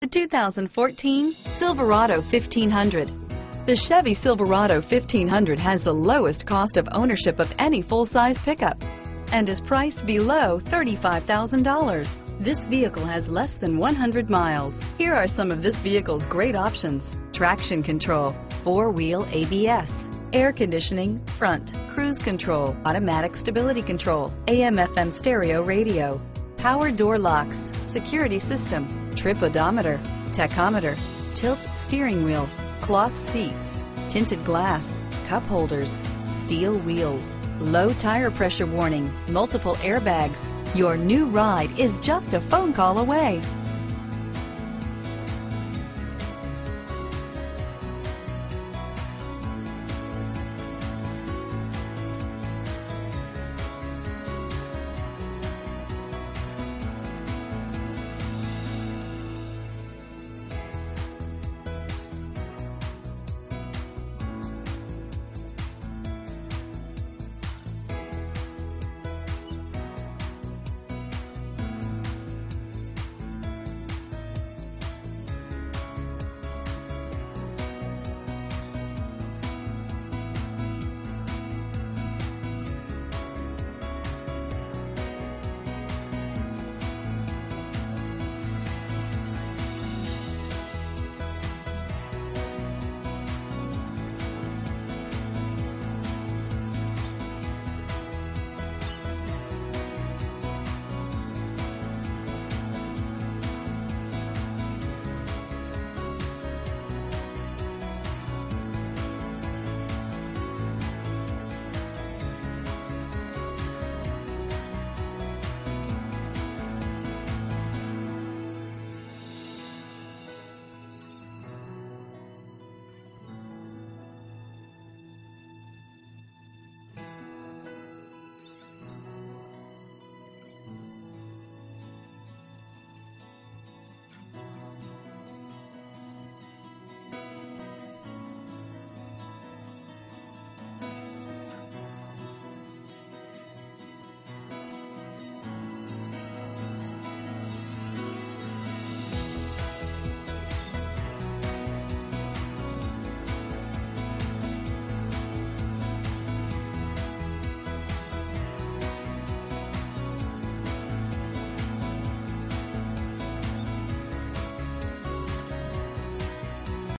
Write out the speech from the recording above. The 2014 Silverado 1500. The Chevy Silverado 1500 has the lowest cost of ownership of any full-size pickup and is priced below $35,000. This vehicle has less than 100 miles. Here are some of this vehicle's great options: traction control, four-wheel ABS, air conditioning, front, cruise control, automatic stability control, AM/FM stereo radio, power door locks, security system, trip odometer, tachometer, tilt steering wheel, cloth seats, tinted glass, cup holders, steel wheels, low tire pressure warning, multiple airbags. Your new ride is just a phone call away.